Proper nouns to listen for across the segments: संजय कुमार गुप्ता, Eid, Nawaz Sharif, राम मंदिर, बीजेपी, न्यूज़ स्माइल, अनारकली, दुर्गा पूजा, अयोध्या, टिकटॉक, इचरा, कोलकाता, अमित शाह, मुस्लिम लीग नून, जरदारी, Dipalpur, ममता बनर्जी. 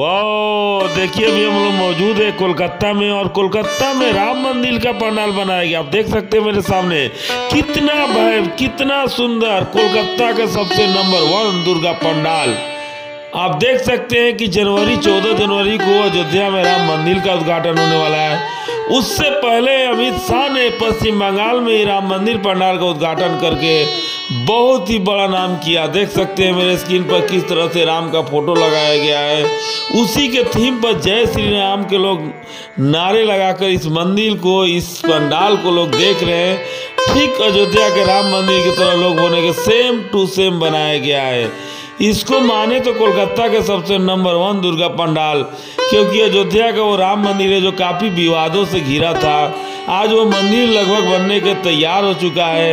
वाह, देखिए अभी हम लोग मौजूद है कोलकाता में, और कोलकाता में राम मंदिर का पंडाल बनाया गया। आप देख सकते हैं मेरे सामने कितना भव्य, कितना सुंदर। कोलकाता का सबसे नंबर 1 दुर्गा पंडाल। आप देख सकते हैं कि 14 जनवरी को अयोध्या में राम मंदिर का उद्घाटन होने वाला है। उससे पहले अमित शाह ने पश्चिम बंगाल में राम मंदिर पंडाल का उद्घाटन करके बहुत ही बड़ा नाम किया। देख सकते हैं मेरे स्क्रीन पर किस तरह से राम का फोटो लगाया गया है। उसी के थीम पर जय श्री राम के लोग नारे लगाकर इस मंदिर को, इस पंडाल को लोग देख रहे हैं। ठीक अयोध्या के राम मंदिर की तरह लोग होने के सेम टू सेम बनाया गया है। इसको माने तो कोलकाता के सबसे नंबर 1 दुर्गा पंडाल, क्योंकि अयोध्या का वो राम मंदिर है जो काफ़ी विवादों से घिरा था। आज वो मंदिर लगभग बनने के तैयार हो चुका है।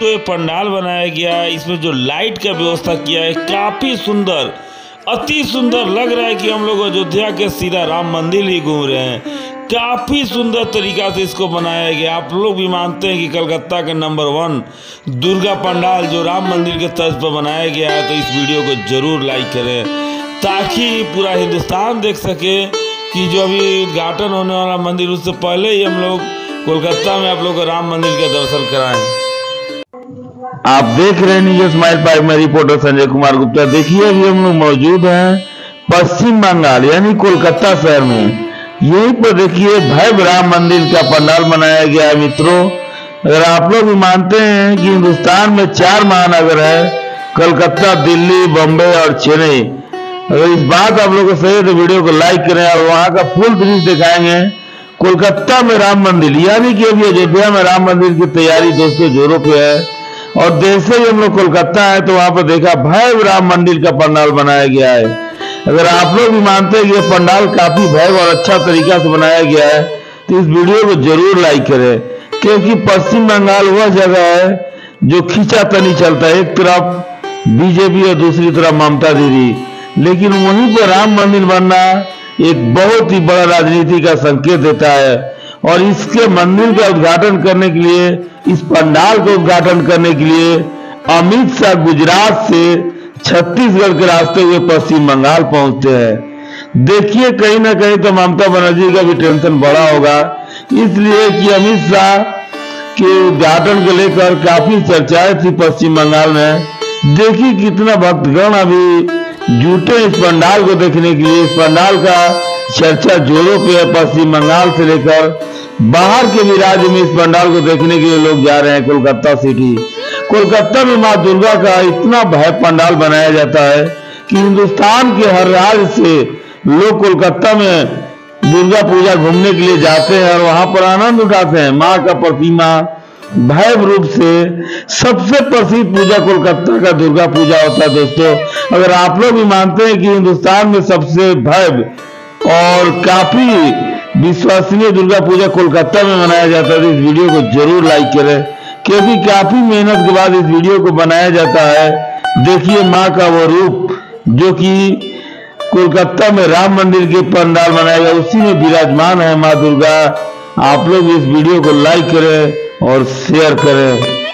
तो ये पंडाल बनाया गया है, इसमें जो लाइट का व्यवस्था किया है काफ़ी सुंदर, अति सुंदर लग रहा है कि हम लोग अयोध्या के सीधा राम मंदिर ही घूम रहे हैं। काफ़ी सुंदर तरीक़ा से इसको बनाया गया। आप लोग भी मानते हैं कि कलकत्ता के नंबर 1 दुर्गा पंडाल जो राम मंदिर के तर्ज पर बनाया गया है, तो इस वीडियो को ज़रूर लाइक करें ताकि पूरा हिंदुस्तान देख सके कि जो अभी उद्घाटन होने वाला मंदिर, उससे पहले ही हम लोग कोलकाता में आप लोग को राम मंदिर के दर्शन कराएं। आप देख रहे हैं न्यूज़ स्माइल पर, मैं रिपोर्टर संजय कुमार गुप्ता। देखिए अभी हम लोग मौजूद हैं पश्चिम बंगाल यानी कोलकाता शहर में। यहीं पर देखिए भव्य राम मंदिर का पंडाल बनाया गया है। मित्रों, अगर आप लोग भी मानते हैं कि हिंदुस्तान में 4 महानगर है, कलकत्ता, दिल्ली, बम्बे और चेन्नई। अगर इस बात आप लोगों को सही है तो वीडियो को लाइक करें और वहां का फुल दृश्य दिखाएंगे। कोलकाता में राम मंदिर यानी कि अभी अयोध्या में राम मंदिर की तैयारी दोस्तों जोरों पे है, और जैसे ही हम लोग कोलकाता है तो वहां पर देखा भव्य राम मंदिर का पंडाल बनाया गया है। अगर आप लोग भी मानते हैं कि यह पंडाल काफी भव्य और अच्छा तरीका से बनाया गया है तो इस वीडियो को जरूर लाइक करें, क्योंकि पश्चिम बंगाल वह जगह है जो खींचा तनी चलता है। एक तरफ बीजेपी और दूसरी तरफ ममता दीदी, लेकिन वहीं पर राम मंदिर बनना एक बहुत ही बड़ा राजनीति का संकेत देता है। और इसके मंदिर का उद्घाटन करने के लिए, इस पंडाल का उद्घाटन करने के लिए अमित शाह गुजरात से छत्तीसगढ़ के रास्ते हुए पश्चिम बंगाल पहुंचते हैं। देखिए कहीं ना कहीं तो ममता बनर्जी का भी टेंशन बड़ा होगा, इसलिए कि अमित शाह के उद्घाटन को लेकर काफी चर्चाएं थी पश्चिम बंगाल में। देखिए कितना भक्तगण अभी जुटे इस पंडाल को देखने के लिए। इस पंडाल का चर्चा जोरों पे है। पश्चिम बंगाल से लेकर बाहर के भी राज्य में इस पंडाल को देखने के लिए लोग जा रहे हैं। कोलकाता सिटी, कोलकाता में माँ दुर्गा का इतना भव्य पंडाल बनाया जाता है कि हिंदुस्तान के हर राज्य से लोग कोलकाता में दुर्गा पूजा घूमने के लिए जाते हैं और वहां पर आनंद उठाते हैं। माँ का प्रतिमा भव्य रूप से, सबसे प्रसिद्ध पूजा कोलकाता का दुर्गा पूजा होता है। दोस्तों, अगर आप लोग भी मानते हैं कि हिंदुस्तान में सबसे भव्य और काफी विश्वसनीय दुर्गा पूजा कोलकाता में मनाया जाता है, इस वीडियो को जरूर लाइक करें, क्योंकि काफी मेहनत के बाद इस वीडियो को बनाया जाता है। देखिए माँ का वो रूप जो कि कोलकाता में राम मंदिर के पंडाल बनाएगा, उसी में विराजमान है माँ दुर्गा। आप लोग इस वीडियो को लाइक करें और शेयर करें।